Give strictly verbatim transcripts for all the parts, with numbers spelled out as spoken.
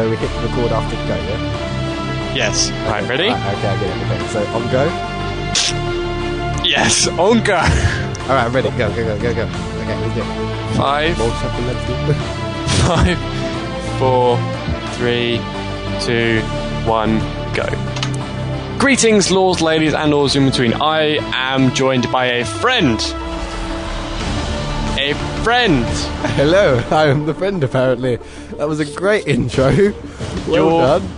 So we hit record after go, yeah? Yes. Okay. Right, ready? Right, okay, I get it. Okay, so on go? Yes, on go! Alright, ready, go, go, go, go, go. Okay, let's do it. Five. Five, four, three, two, one, go. Greetings, lords, ladies, and all in between. I am joined by a friend. A friend. Hello, I am the friend, apparently. That was a great intro. Well You're... done.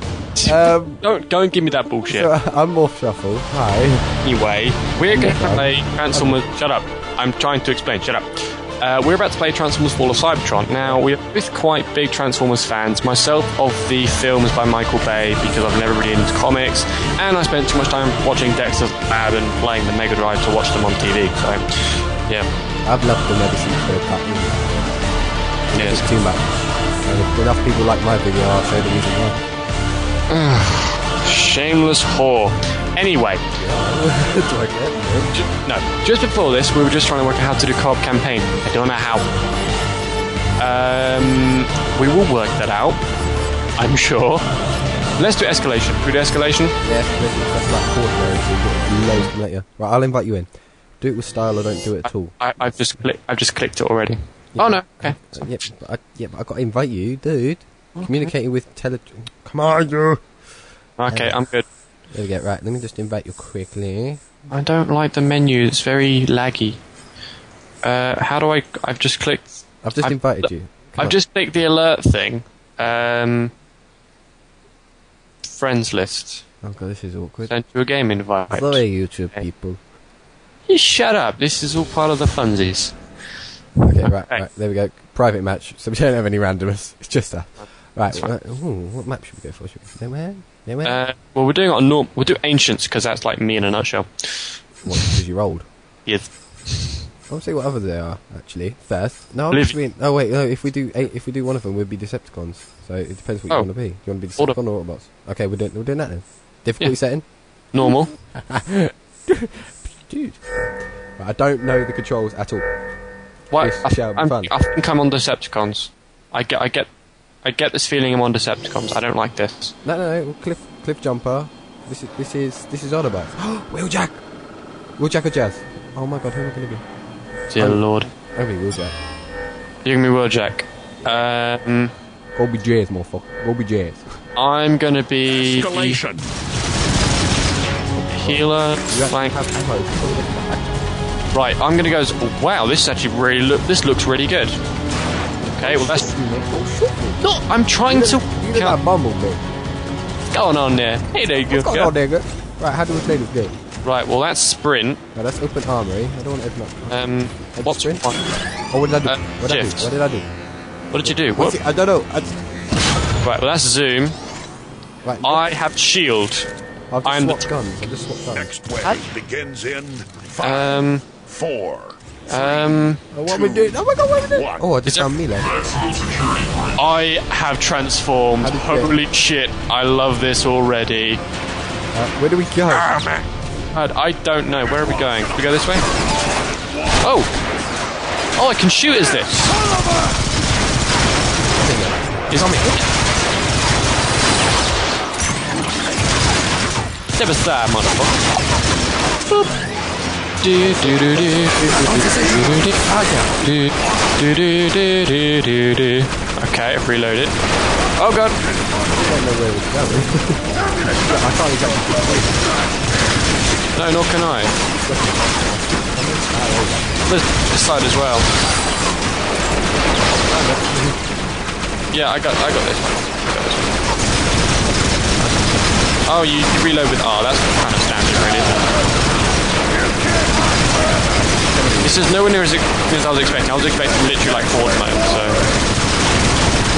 Um, don't, don't give me that bullshit. So I'm Morph Shuffle. Hi. Anyway, we're going to play Transformers... Okay. Shut up. I'm trying to explain. Shut up. Uh, we're about to play Transformers Fall of Cybertron. Now, we're both quite big Transformers fans. Myself of the films by Michael Bay, because I've never really into comics, and I spent too much time watching Dexter's Lab and playing the Mega Drive to watch them on T V, so, yeah. I've loved them ever since they've happened. Yeah. It's too much. And enough people like my video, I'll show the reason why. Shameless whore. Anyway, no. Just before this, we were just trying to work out how to do co-op campaign. I don't know how. Um, we will work that out, I'm sure. Let's do escalation. Can we do escalation? Yeah, that's like coordinary. So you've got loads later. Right, I'll invite you in. Do it with style, or don't do it at all. I, I, I've just clicked. I've just clicked it already. Yeah, oh no. Okay. Uh, yep. Yeah, I, yeah, but I got to invite you, dude. Okay. Communicating with tele. Come on, you. Okay, uh, I'm good. There we go, right, let me just invite you quickly. I don't like the menu, it's very laggy. Uh, how do I... I've just clicked... I've just I've, invited you. Come I've on. just clicked the alert thing. Um, friends list. Oh god, this is awkward. Send you a game invite. Sorry, YouTube people. You shut up, this is all part of the funsies. Okay, right, okay. right, there we go. Private match, so we don't have any randomness. It's just a... Right, right. Ooh, what map should we go for? Should we go nowhere? Nowhere? Uh, well, we're doing it on norm. We'll do ancients because that's like me in a nutshell. What? Because you're old. Yes. I'll see what others there are actually first. No, I'm in, oh wait, no. If we do eight, if we do one of them, we'd be Decepticons. So it depends what oh. you want to be. Do you want to be Decepticon or Autobots? Okay, we're doing we're doing that then. Difficulty yeah. setting. Normal. Dude, right, I don't know the controls at all. Why? I, shall be fun. I think I'm on Decepticons. I get. I get. I get this feeling I'm on Decepticons. I don't like this. No, no, no. Cliff, cliff jumper. This is, this is, this is Autobots. Wheeljack. Wheeljack or Jazz? Oh my god, who am I going to be? Dear I'm, Lord. I'm going to be Wheeljack. You're going to be Wheeljack. Um. Go be Jazz, motherfucker. Go be Jazz. I'm going to be Escalation. Healer. You have have right. I'm going to go. As, oh, wow, this actually really look. This looks really good. Okay, well that's... No, I'm trying you look, to... You look like Bumblebee. What's going on there? Hey there, good What's going girl. on there, Right, how do we play this game? Right, well that's sprint. No, that's open armory. I don't want to open up. Um, that's what's sprint? One? Oh, what did I do? Uh, what, did I do? what did I do? What did you do? What? I don't know. I just... Right, well that's zoom. Right, I have shield. I've just I'm swapped the... guns. I've just swapped guns. Next wave I... begins in five, um, four... Um. Oh, what two, we doing? Oh my god, what we doing? One. Oh, I just found melee. I have transformed. Holy go? shit! I love this already. Uh, where do we go? God, I don't know. Where are we going? Should we go this way? Oh! Oh, I can shoot. Is this? He's on me. Never sad, motherfucker. Boop. Do do do do do do do do do do do do. Okay, I've reloaded. Oh god! I don't know where we're going. I can't exactly. No, nor can I. This side as well. Yeah, I got, I got this one. Oh, you reload with R. That's kind of standard, really, isn't it? This is nowhere near as, as I was expecting. I was expecting literally like forward mode, so...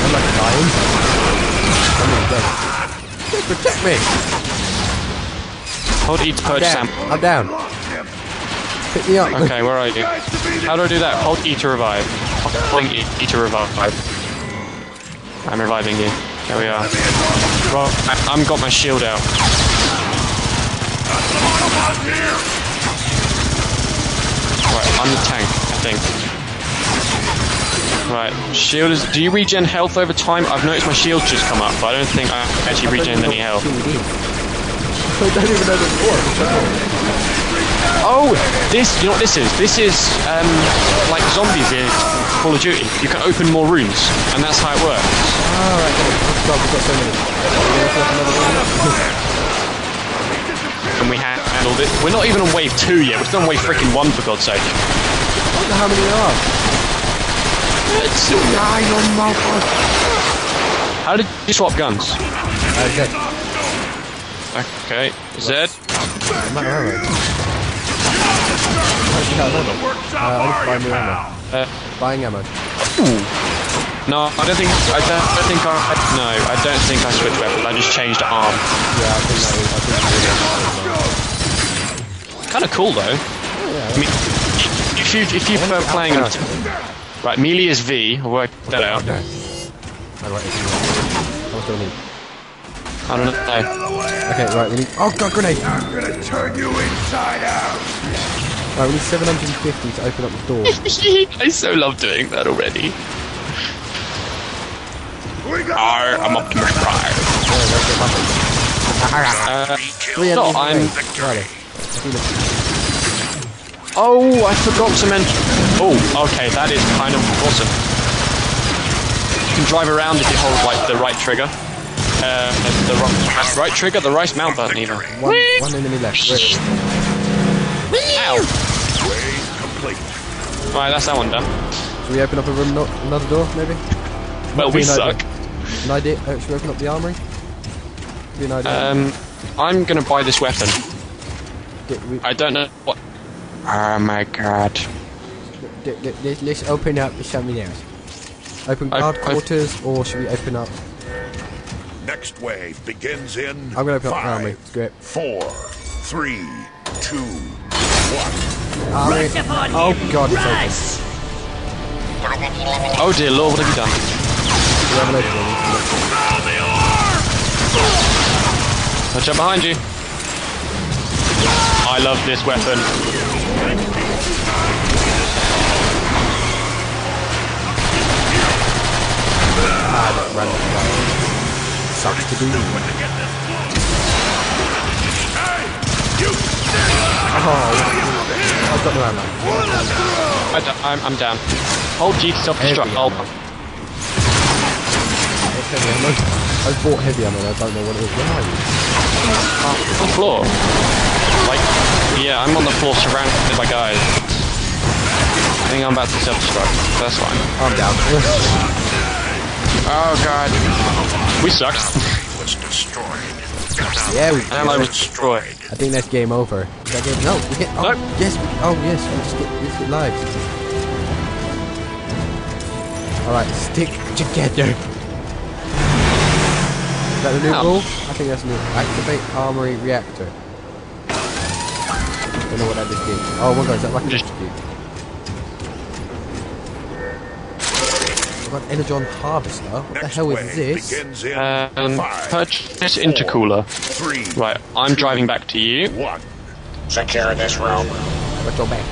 I'm like dying. I'm not dead. Protect me! Hold E to purge Sam. I'm down. Pick me up. Okay, where are you? How do I do that? Hold E to revive. Hold E, e to revive. I'm reviving you. There we are. Well, I, I'm got my shield out. Right, I'm the tank, I think. Right, shield is... Do you regen health over time? I've noticed my shield's just come up, but I don't think I actually regened any health. I don't even know this works. Oh, this... You know what this is? This is, um, like zombies in Call of Duty. You can open more rooms, and that's how it works. Alright, oh, God, we've got so many. And we handled it. We're not even on wave two yet. We're still on wave freaking one, for God's sake. I don't know how many there are. It's a nine on my god. How did you swap guns? Okay. Okay. Zed. I'm out of ammo. Actually, I don't know. Uh, I need to buy new ammo. Uh, Buying ammo. Ooh. No, I don't think. I don't, I don't think I. No, I don't think I switched weapons. I just changed arm. Yeah, I think that is. I think that is. Kind of cool though. Yeah. I mean, if you if you prefer playing. Right, melee is V, I'll work that out. Okay. I don't know. Okay, right, we need... Oh god, grenade! I'm gonna turn you inside out! Right, we need seven hundred fifty to open up the door. I so love doing that already. Arr, I'm up to my pride. Uh, no, I'm... Oh, I forgot to mention. Oh, okay, that is kind of awesome. You can drive around if you hold like the right trigger, uh, the right, right trigger, the right mount button even. One, one enemy left. Wait. Ow! Right, that's that one done. Should we open up a room, not another door, maybe? Well, we suck. An idea? Uh, should we open up the armory? Be an idea. Um, I'm gonna buy this weapon. We I don't know what. Oh my god. Let's open up something else. Open guard I've, quarters, I've... or should we open up... Next wave begins in I'm gonna open five, up armory. Great. four, three, two, one. Armory. Oh god, it's open. Oh dear lord, what have you done? We haven't opened it. Watch out behind you. I love this weapon. Ah, that random guy. Sucks to do. Oh, I've got no ammo. I'm, I'm down. Hold G to self-destruct. I'll... I bought heavy ammo, I don't know what it is. Where are you? Uh, on the floor. Like, yeah, I'm on the floor surrounded by guys. I think I'm about to self-destruct. That's fine. I'm down. Oh god. We sucked. Yeah, we And I was destroyed. I think that's game over. That game, no, we get. Oh, nope. Yes, we, oh, yes, we just get, we just get lives. Alright, stick together. Is that a new rule? I think that's new. Activate armory reactor. I don't know what that just did. Oh my god, is that like a just dude? Energon Harvester? What Next the hell is this? Um, purchase intercooler. Three, right, I'm two, driving back to you. One. Secure this room. What's your back?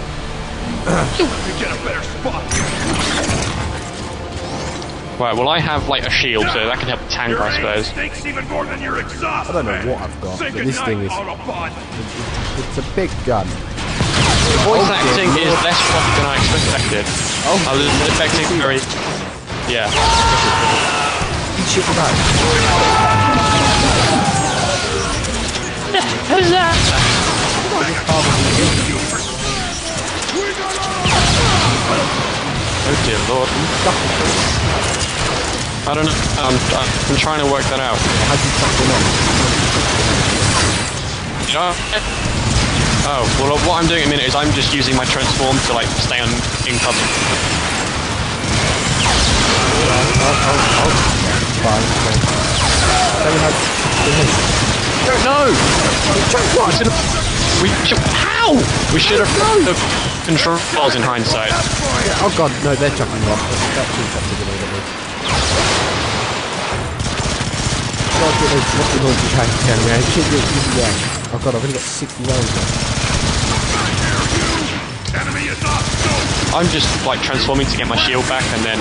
Right, well I have like a shield, so that can help the tank, I suppose. I don't know what I've got, but this thing is... It's, it's a big gun. Voice oh, acting dear. is less rough than I expected. Oh, I was expecting very... Yeah. Shit, right. What is that? Oh dear lord. I don't know. I'm, I'm trying to work that out. How do you fuck them up? You know? Oh, well what I'm doing at the minute is I'm just using my transform to like stay on in cover. Oh, oh, oh. Fine, okay. I don't know! We should have... We should... How? We should have... No. Controls in hindsight. Yeah, oh god, no, they're chucking me off. That's too tough to believe, at least. God, what the noise you're trying to tell me? I should do it even there. Oh god, I've only got sixty rounds left. Enemy is not... I'm just like transforming to get my shield back and then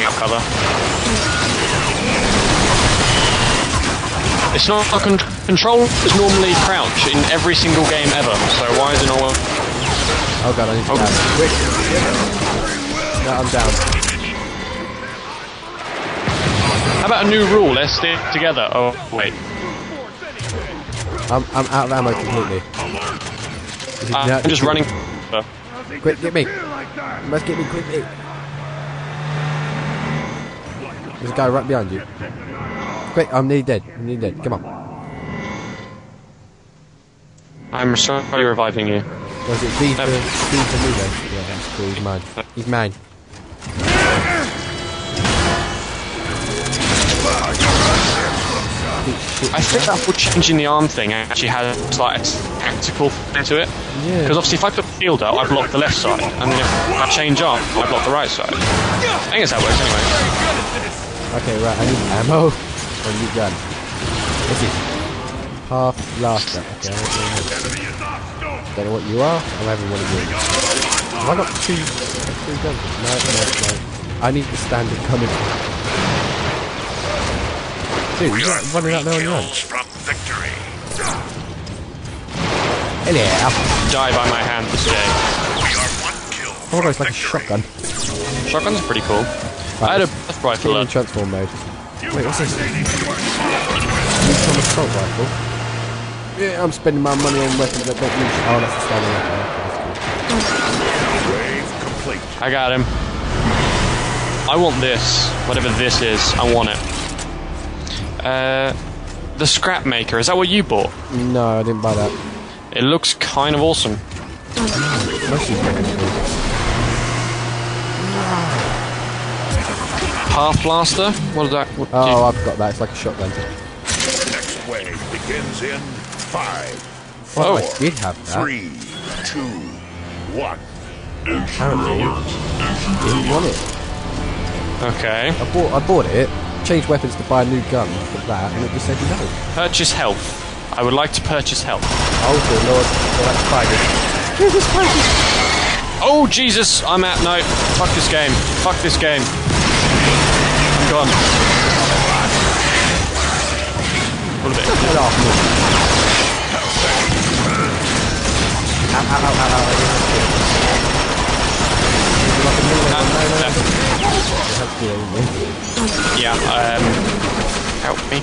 get cover. It's not a con control is normally crouch in every single game ever, so why is it not working? Oh god, I need to die. Quick. No, I'm down. How about a new rule? Let's stay together. Oh wait. I'm I'm out of ammo completely. Uh, I'm just running. Quick, get me! You must get me quickly. There's a guy right behind you. Quick, I'm nearly dead. I'm nearly dead. Come on. I'm slowly reviving you. Was it B for, um, B for me then? Yeah, that's cool. He's mine. He's mine. I think that whole changing the arm thing actually has like a tactical thing to it. Because yeah. Obviously, if I put the shield up, I block the left side, and then if I change arm, I block the right side. I think that's how it works anyway. Okay, right. I need ammo. I need gun. What's it? Path Blaster. Okay. I don't know what you are. I'm having one of you. Have I got two? Two guns? No, no, no. I need the standard coming. Dude, we are running out there on your own. Hello. Die by my hand this day. We are one kill. Oh my god, it's like victory. A shotgun. Shotgun's pretty cool. Right, I had a breath rifle. In transform mode. Wait, what's this? Some assault rifle. Yeah, I'm spending my money on weapons that don't use. Oh, that's the standing weapon. That's cool. I got him. I want this. Whatever this is, I want it. Uh, the Scrap Maker, is that what you bought? No, I didn't buy that. It looks kind of awesome. Path Blaster? What is that? What oh, you... I've got that. It's like a shotgun. Next wave begins in five, four, oh, I did have that. three, two, one. Apparently, you didn't want it. Okay. I bought, I bought it. Change weapons to buy a new gun for that, and it just said no. Purchase health. I would like to purchase health. Oh dear lord, well, that's private. Jesus Christ! Oh Jesus, I'm out. No, fuck this game. Fuck this game. I'm gone. What a bit. Get off me. Ow, ow, ow, ow, ow, ow. Like a million. Yeah, um, help me.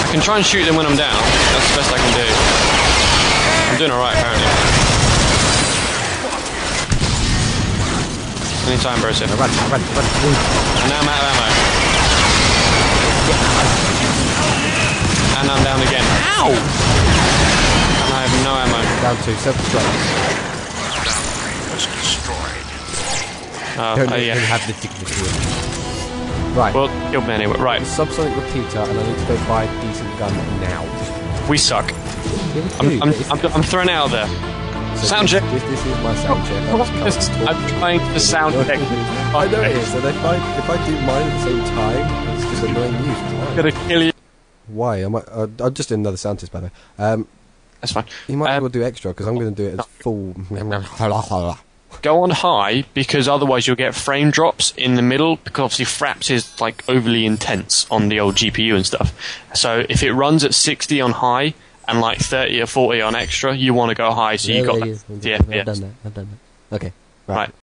I can try and shoot them when I'm down. That's the best I can do. I'm doing alright, apparently. Anytime, bro, sir. Run, run, run. And now I'm out of ammo. And I'm down again. Ow! And I have no ammo. Down to seven strikes. Uh, don't uh, even yeah. have the dignity of it. Right. Well, you'll be anyway. Right. Subsonic Repeater, and I need to go buy a decent gun now. We suck. Yeah, we I'm, I'm, I'm, I'm thrown out of there. So sound check. This, this is my sound check. Oh, oh, I'm trying to sound check. I know it is, and if I, if I do mine at the same time, it's just annoying you. I'm gonna kill you. Why? Am I, uh, I'm just in another sound test, by the way. Um, That's fine. You might um, as well do extra, because I'm going to do it as full... Go on high, because otherwise you'll get frame drops in the middle, because obviously Fraps is like overly intense on the old G P U and stuff. So if it runs at sixty on high and like thirty or forty on extra, you want to go high, so yeah, you got yeah, that. Yeah, I've yeah. done that. I've done that. Okay. Right. right.